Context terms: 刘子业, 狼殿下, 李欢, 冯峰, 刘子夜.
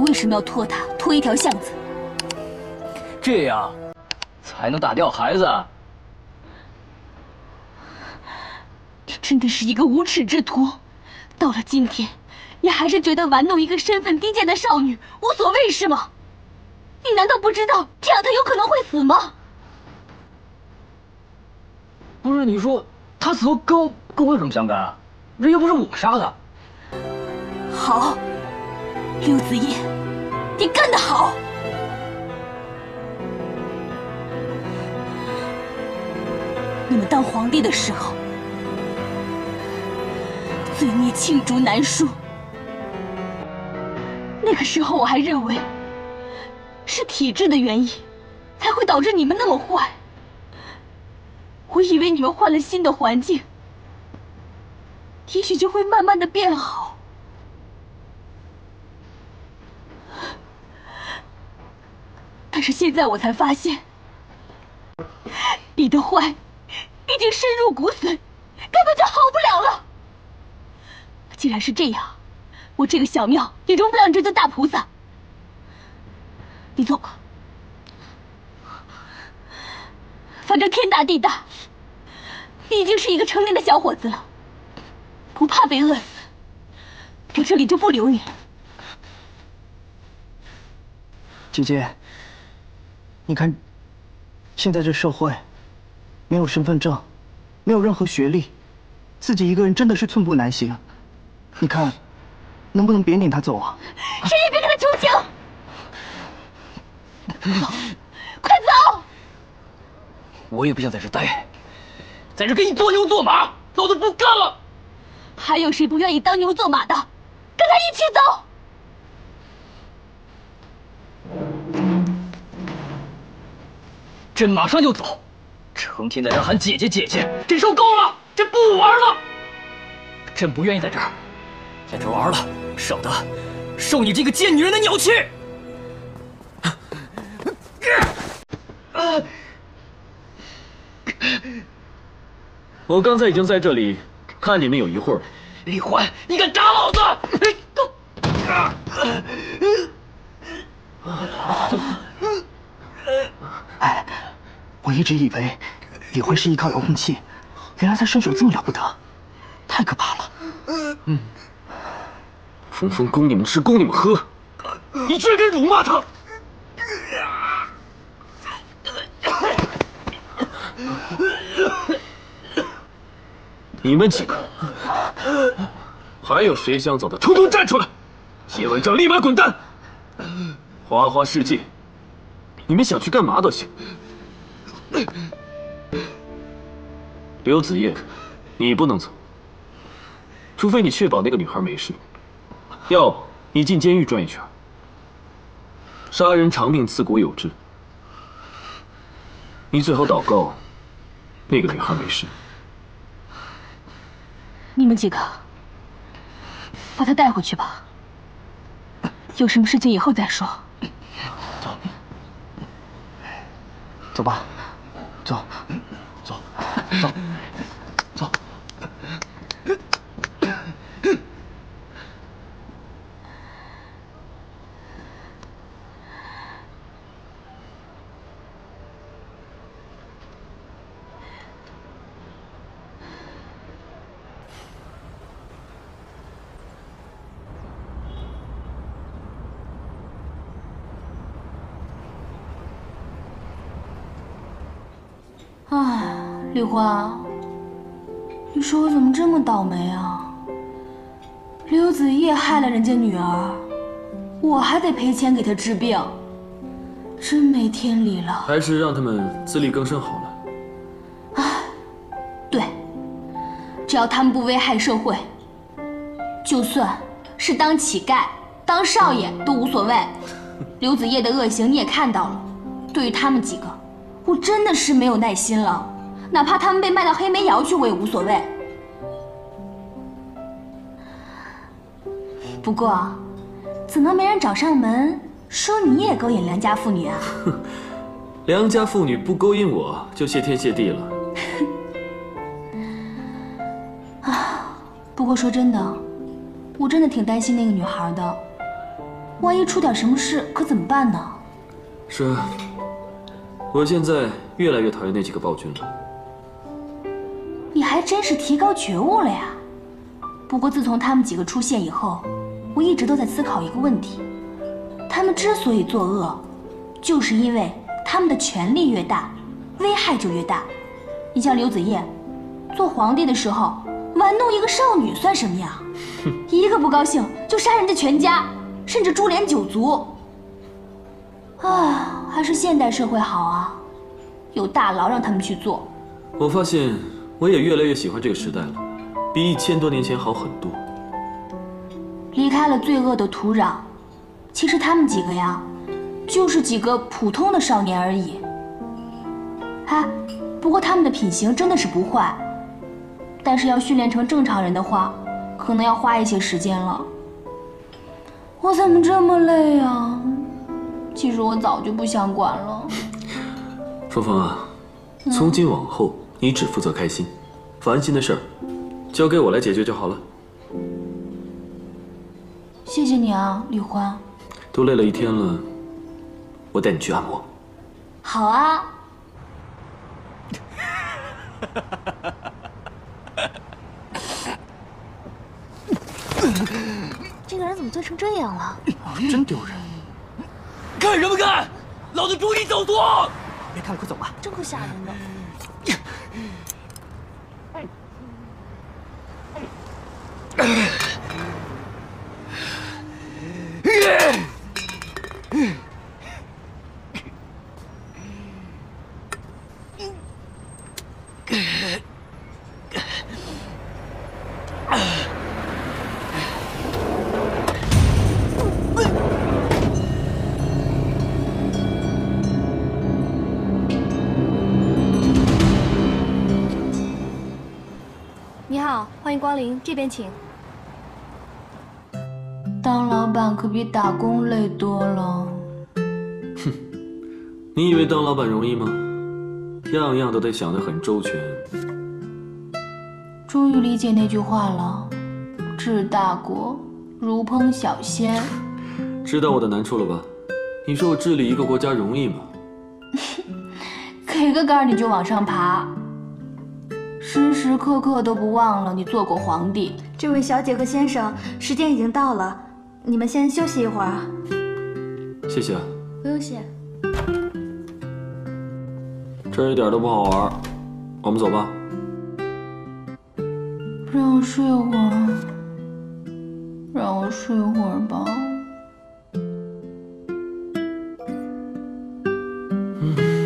你为什么要拖他，拖一条巷子？这样，才能打掉孩子。你真的是一个无耻之徒！到了今天，你还是觉得玩弄一个身份低贱的少女无所谓是吗？你难道不知道这样她有可能会死吗？不是你说她死后跟我有什么相干啊？人又不是我杀的。好。 刘子夜，你干得好！你们当皇帝的时候，罪孽罄竹难书。那个时候我还认为是体制的原因，才会导致你们那么坏。我以为你们换了新的环境，也许就会慢慢的变好。 但是现在我才发现，你的坏已经深入骨髓，根本就好不了了。既然是这样，我这个小庙也容不了你这尊大菩萨。你走吧，反正天大地大，你已经是一个成年的小伙子了，不怕被饿死。我这里就不留你。姐姐。 你看，现在这社会，没有身份证，没有任何学历，自己一个人真的是寸步难行。你看，能不能别撵他走啊？谁也别跟他求情！走，快走！我也不想在这待，在这给你做牛做马，老子不干了！还有谁不愿意当牛做马的？跟他一起走！ 朕马上就走，成天在这喊姐姐姐姐，朕受够了，朕不玩了，朕不愿意在这玩了，省得受你这个贱女人的鸟气。我刚才已经在这里看你们有一会儿。李欢，你敢打老子！哎。 我一直以为李欢是依靠遥控器，原来他身手这么了不得，太可怕了。嗯，冯峰供你们吃，供你们喝，你居然敢辱骂他！你们几个，还有谁想走的，统统站出来！结完账立马滚蛋！花花世界，你们想去干嘛都行。 刘子夜，你不能走，除非你确保那个女孩没事，要不你进监狱转一圈。杀人偿命，自古有之。你最好祷告，那个女孩没事。你们几个，把她带回去吧。有什么事情以后再说。走，走吧。 走，走，走，走。李欢，你说我怎么这么倒霉啊？刘子夜害了人家女儿，我还得赔钱给她治病，真没天理了。还是让他们自力更生好了。唉，对，只要他们不危害社会，就算是当乞丐、当少爷都无所谓。刘子夜的恶行你也看到了，对于他们几个，我真的是没有耐心了。 哪怕他们被卖到黑煤窑去，我也无所谓。不过，怎能没人找上门说你也勾引良家妇女啊？良家妇女不勾引我，就谢天谢地了。啊，不过说真的，我真的挺担心那个女孩的。万一出点什么事，可怎么办呢？是啊，我现在越来越讨厌那几个暴君了。你还真是提高觉悟了呀！不过自从他们几个出现以后，我一直都在思考一个问题：他们之所以作恶，就是因为他们的权力越大，危害就越大。你像刘子业，做皇帝的时候玩弄一个少女算什么呀？一个不高兴就杀人家全家。 甚至株连九族，啊，还是现代社会好啊，有大佬让他们去做。我发现我也越来越喜欢这个时代了，比1000多年前好很多。离开了罪恶的土壤，其实他们几个呀，就是几个普通的少年而已。哎，不过他们的品行真的是不坏，但是要训练成正常人的话，可能要花一些时间了。 我怎么这么累啊？其实我早就不想管了。芳芳啊，从今往后你只负责开心，烦心的事儿交给我来解决就好了。谢谢你啊，李欢。都累了一天了，我带你去按摩。好啊。这个人怎么醉成这样了？真丢人！看什么看？老子祝你早读！别看了，快走吧！真够吓人的。 欢迎光临，这边请。当老板可比打工累多了。哼，你以为当老板容易吗？样样都得想得很周全。终于理解那句话了：治大国如烹小鲜。知道我的难处了吧？你说我治理一个国家容易吗？给个杆儿你就往上爬。 时时刻刻都不忘了你做过皇帝。这位小姐和先生，时间已经到了，你们先休息一会儿啊。谢谢啊。不用谢。这儿一点都不好玩，我们走吧。让我睡会儿，让我睡会儿吧。嗯。